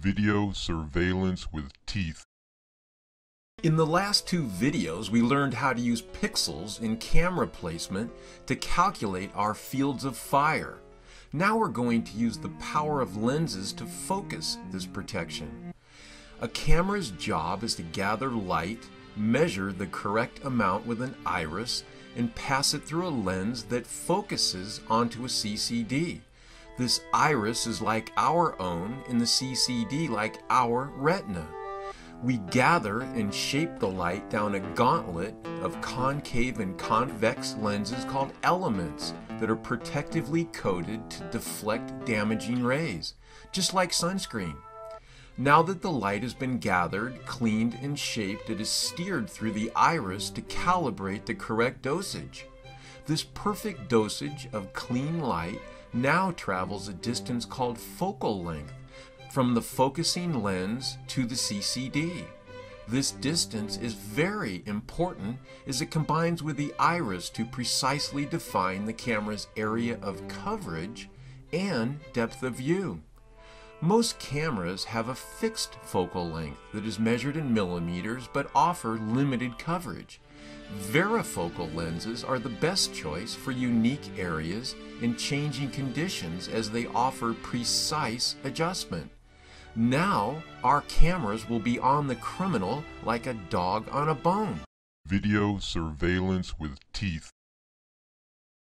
Video surveillance with teeth. In the last two videos, we learned how to use pixels in camera placement to calculate our fields of fire. Now we're going to use the power of lenses to focus this protection. A camera's job is to gather light, measure the correct amount with an iris, and pass it through a lens that focuses onto a CCD. This iris is like our own, and the CCD like our retina. We gather and shape the light down a gauntlet of concave and convex lenses called elements that are protectively coated to deflect damaging rays, just like sunscreen. Now that the light has been gathered, cleaned, and shaped, it is steered through the iris to calibrate the correct dosage. This perfect dosage of clean light now travels a distance called focal length from the focusing lens to the CCD. This distance is very important as it combines with the iris to precisely define the camera's area of coverage and depth of view. Most cameras have a fixed focal length that is measured in millimeters but offer limited coverage. VariFocal lenses are the best choice for unique areas and changing conditions as they offer precise adjustment. Now our cameras will be on the criminal like a dog on a bone. Video surveillance with teeth.